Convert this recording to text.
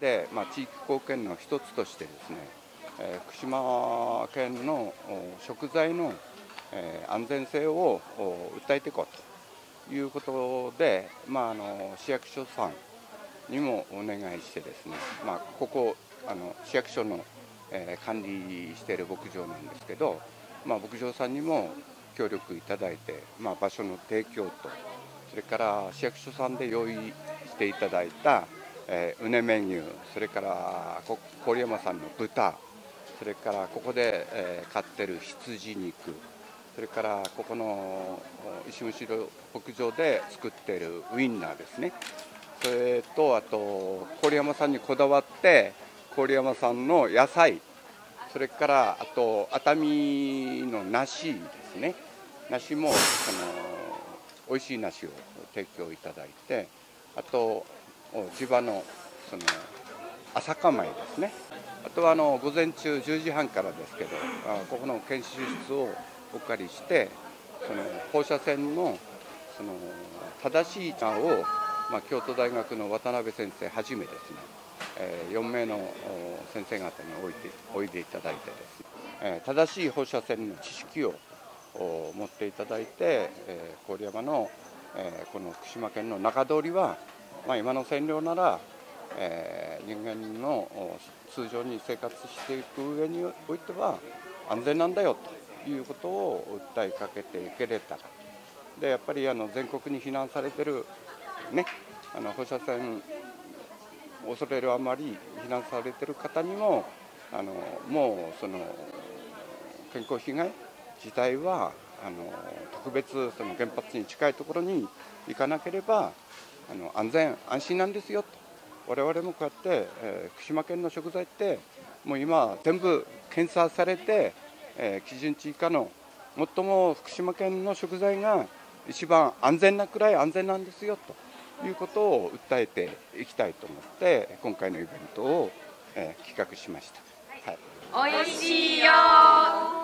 で、地域貢献の一つとしてですね、福島県の食材の安全性を訴えていこうということで、市役所さんにもお願いしてですね、ここ市役所の管理している牧場なんですけど、牧場さんにも協力いただいて、場所の提供と、それから市役所さんで用意していただいたうねメニュー、それから郡山さんの豚、それからここで飼ってる羊肉、それからここの石虫牧場で作っているウインナーですね、それとあと郡山さんにこだわって郡山さんの野菜、それからあと熱海の梨ですね、梨も美味しい梨を提供いただいて、あと地場の朝構えですね、あとは午前中10時半からですけど、ここの研修室をお借りして、放射線の正しい板を京都大学の渡辺先生はじめですね、4名の先生方においでいただいてですね、正しい放射線の知識を持っていただいて、郡山のこの福島県の中通りは、今の線量なら、人間の通常に生活していく上においては安全なんだよということを訴えかけていけれたら、でやっぱり全国に避難されてる、ね、放射線恐れるあまり避難されてる方にももう健康被害自体は特別原発に近いところに行かなければ安全安心なんですよと、我々もこうやって、福島県の食材ってもう今全部検査されて、基準値以下の最も福島県の食材が一番安全なくらい安全なんですよということを訴えていきたいと思って今回のイベントを、企画しました。はい、おいしいよ。